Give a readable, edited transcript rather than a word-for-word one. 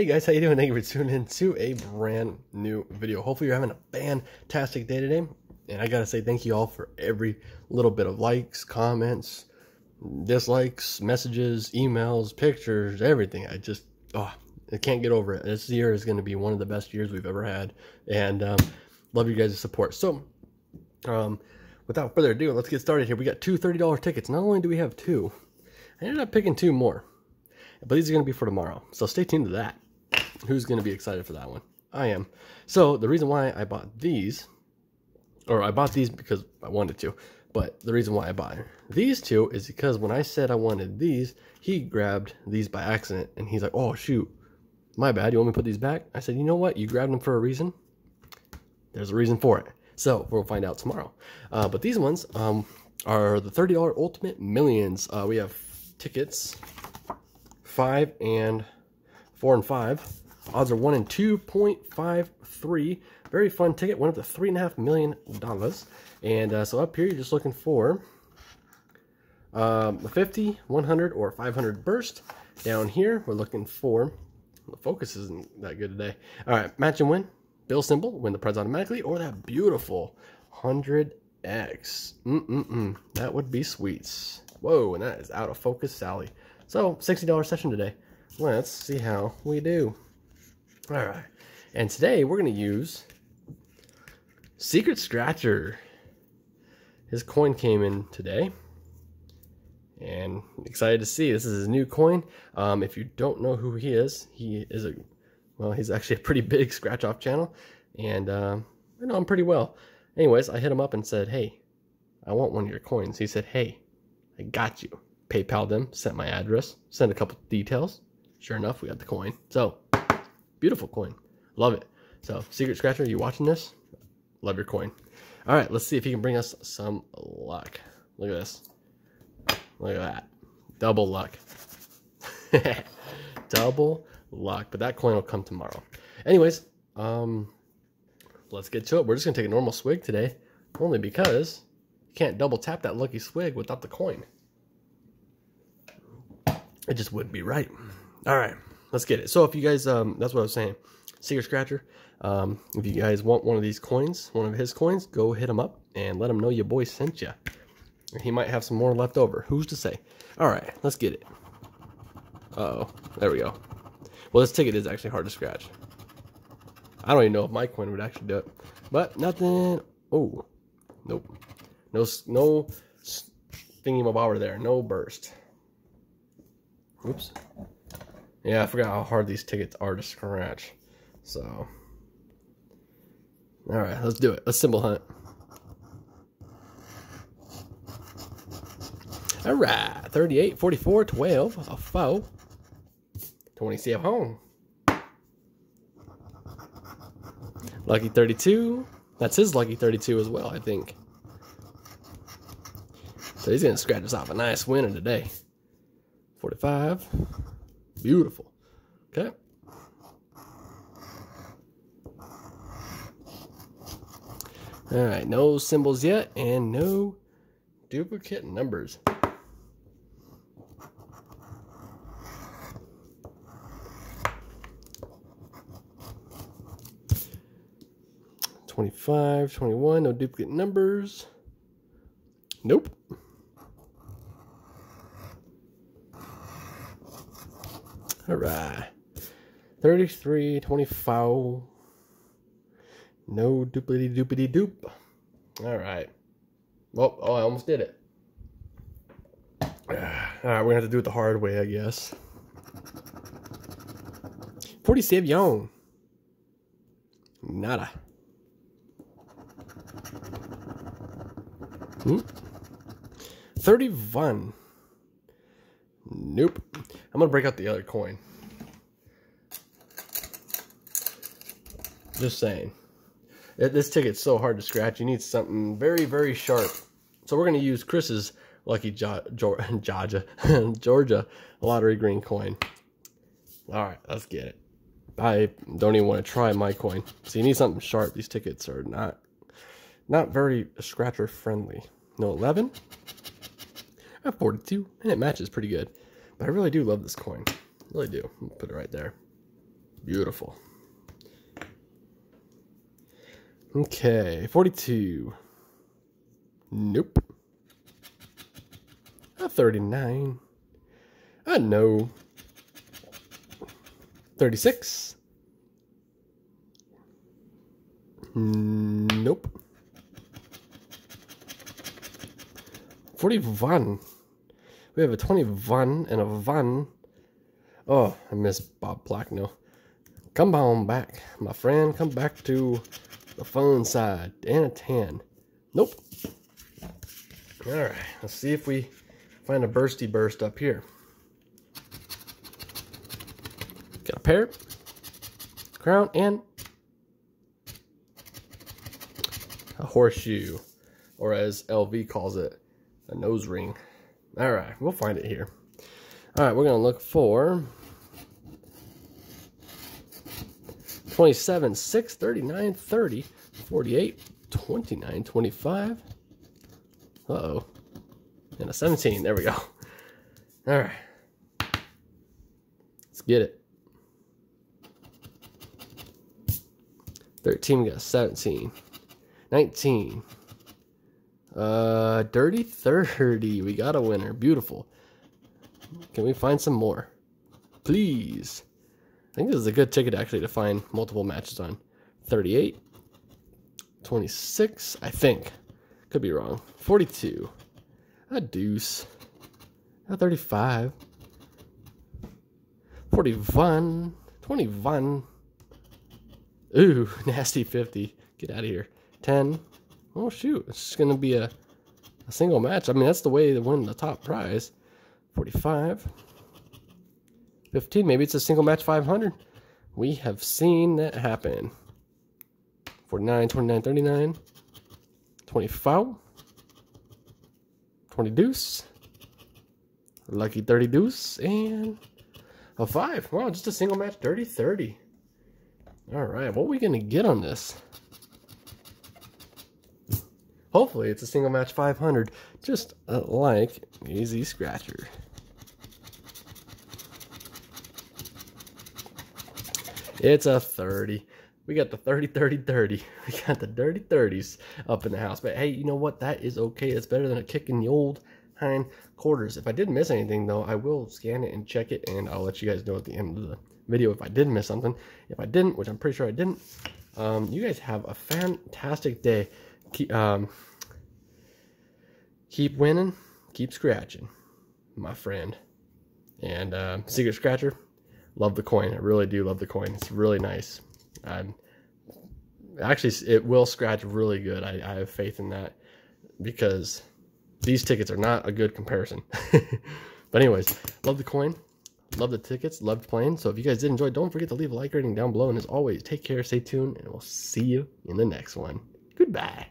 Hey guys, how you doing? Thank you for tuning in to a brand new video. Hopefully you're having a fantastic day today. And I gotta say thank you all for every little bit of likes, comments, dislikes, messages, emails, pictures, everything. I can't get over it. This year is gonna be one of the best years we've ever had. And love you guys' support. So without further ado, let's get started here. We got two $30 tickets. Not only do we have two, I ended up picking two more. But these are going to be for tomorrow, so stay tuned to that. Who's going to be excited for that one? I am. So the reason why I bought these, or I bought these because I wanted to, but the reason why I bought these two is because when I said I wanted these, he grabbed these by accident, and he's like, oh, shoot, my bad. You want me to put these back? I said, you know what? You grabbed them for a reason. There's a reason for it. So we'll find out tomorrow. But these ones are the $30 Ultimate Millions. We have tickets 5 and 4 and 5. Odds are 1 in 2.53. Very fun ticket. Went up to $3.5 million. And so up here, you're just looking for the 50, 100, or 500 burst. Down here, we're looking for the focus isn't that good today. All right, match and win. Bill symbol, win the prize automatically, or that beautiful 100X. That would be sweets. Whoa, and that is out of focus, Sally. So, $60 session today. Let's see how we do. All right. And today, we're going to use Secret Scratcher. His coin came in today. And excited to see. This is his new coin. If you don't know who he is a... Well, he's actually a pretty big scratch-off channel. And I know him pretty well. Anyways, I hit him up and said, hey, I want one of your coins. He said, hey, I got you. PayPal them, sent my address, sent a couple details. Sure enough, we got the coin. So, beautiful coin. Love it. So, Secret Scratcher, you watching this? Love your coin. All right, let's see if he can bring us some luck. Look at this. Look at that. Double luck. Double luck. But that coin will come tomorrow. Anyways, let's get to it. We're just going to take a normal swig today, only because you can't double tap that lucky swig without the coin. It just wouldn't be right. All right, let's get it. So if you guys, that's what I was saying, Secret Scratcher, if you guys want one of these coins, one of his coins, go hit him up and let him know your boy sent you. He might have some more left over. Who's to say? All right, let's get it. Uh-oh, there we go. Well, this ticket is actually hard to scratch. I don't even know if my coin would actually do it, but nothing. Oh, nope. No thingy-mabobber there. No burst. Oops. Yeah, I forgot how hard these tickets are to scratch. So. Alright, let's do it. Let's symbol hunt. Alright. 38, 44, 12, a foe. 20 CF home. Lucky 32. That's his lucky 32 as well, I think. So he's going to scratch us off a nice winner today. 45. Beautiful. Okay. All right. No symbols yet and no duplicate numbers. $25, $21. No duplicate numbers. Nope. All right, 33, 25, no doopity-doop. All right. Well, oh, I almost did it. All right, we're going to have to do it the hard way, I guess. 40 save young. Nada. Hmm? 31. Nope. I'm going to break out the other coin. Just saying. This ticket's so hard to scratch. You need something very, very sharp. So we're going to use Chris's lucky Georgia Lottery green coin. All right, let's get it. I don't even want to try my coin. So you need something sharp. These tickets are not very scratcher friendly. No 11. I have 42, and it matches pretty good. But I really do love this coin. Really do. I'll put it right there. Beautiful. Okay, 42. Nope. A 39. I know. 36. Nope. 41. We have a 21 and a one. Oh, I miss Bob Placknell. Come on back, my friend. Come back to the fun side. And a 10. Nope. All right. Let's see if we find a bursty burst up here. Got a pair, crown, and a horseshoe, or as LV calls it, a nose ring. All right, we'll find it here. All right, we're gonna look for 27, 6, 39, 30, 48, 29, 25. Uh-oh, and a 17, there we go. All right, let's get it. 13, we got 17, 19. Dirty 30. We got a winner. Beautiful. Can we find some more? Please. I think this is a good ticket actually to find multiple matches on. 38. 26, I think. Could be wrong. 42. A deuce. A 35. 41. 21. Ooh, nasty 50. Get out of here. 10. Oh, shoot. It's just going to be a single match. I mean, that's the way to win the top prize. 45. 15. Maybe it's a single match 500. We have seen that happen. 49, 29, 39. 25. 20 deuce. Lucky 30 deuce. And a 5. Wow, just a single match 30, 30. All right. What are we going to get on this? Hopefully it's a single match 500, just like Easy Scratcher. It's a 30. We got the 30, 30, 30. We got the dirty 30s up in the house. But hey, you know what? That is okay. It's better than a kick in the old hind quarters. If I did miss anything, though, I will scan it and check it, and I'll let you guys know at the end of the video if I did miss something. If I didn't, which I'm pretty sure I didn't, you guys have a fantastic day. Keep winning, keep scratching, my friend. And Secret Scratcher, love the coin. I really do love the coin. It's really nice. Actually, it will scratch really good. I have faith in that because these tickets are not a good comparison. But anyways, love the coin, love the tickets, loved playing. So if you guys did enjoy, don't forget to leave a like rating down below. And as always, take care, stay tuned, and we'll see you in the next one. Goodbye.